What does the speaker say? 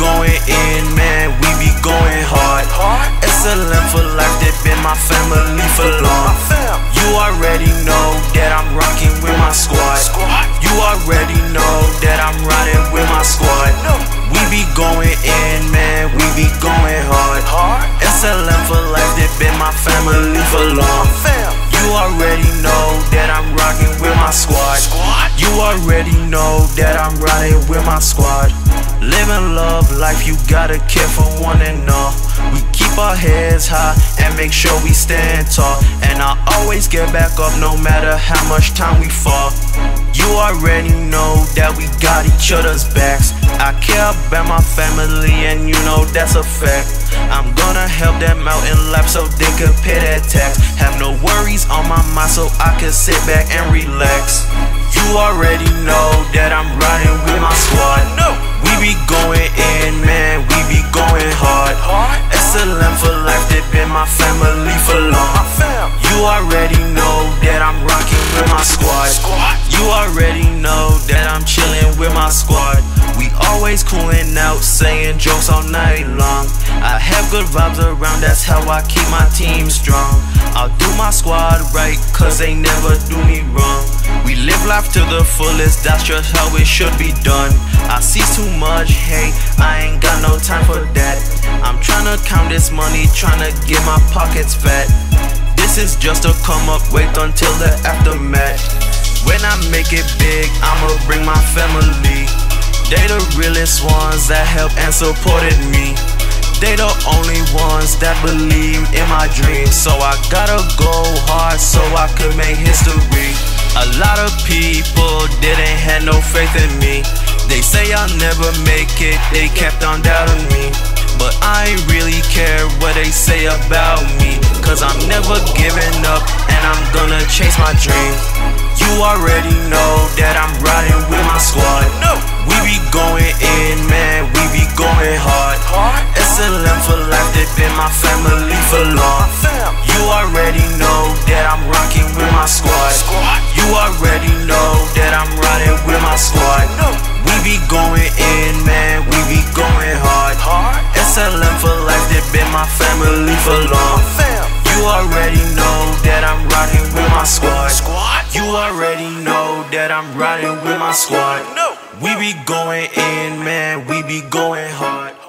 going in, man, we be going hard. SLM for life, that been my family for long. You already know that I'm rocking with my squad. You already know that I'm riding with my squad. We be going in, man, we be going hard. SLM for life, that been my family for long. You already know that I'm rocking with my squad. You already know that I'm riding with my squad. Living love life, you gotta care for one and all. We keep our heads high and make sure we stand tall. And I always get back up no matter how much time we fall. You already know that we got each other's backs. I care about my family and you know that's a fact. I'm gonna help them out in life so they can pay their tax. Have no worries on my mind so I can sit back and relax. You already know that I'm riding with my squad. We be going in, man, we be going hard. SLM for life, they been my family for long. You already know that I'm rocking with my squad. You already know that I'm chilling with my squad. We always cooling out, saying jokes all night long. I have good vibes around, that's how I keep my team strong. I'll do my squad right, cause they never do me wrong. We live life to the fullest, that's just how it should be done. I see too much hate, I ain't got no time for that. I'm tryna count this money, tryna get my pockets fat. This is just a come up, wait until the aftermath. When I make it big, I'ma bring my family. They the realest ones that helped and supported me. They the only ones that believe in my dreams. So I gotta go hard so I could make history. A lot of people didn't have no faith in me. They say I'll never make it, they kept on doubting me. But I ain't really care what they say about me, cause I'm never giving up and I'm gonna chase my dream. You already know that I'm riding with my squad. We be going in, man, we be going hard. SLM for life, they been my family for long. You already know that I'm rocking with my squad. You already know that I'm riding with my squad. We be going in, man, we be going hard. SLM for life, they been my family for long. You already know that I'm riding with my squad. You already know that I'm riding with my squad. We be going in, man, we be going hard.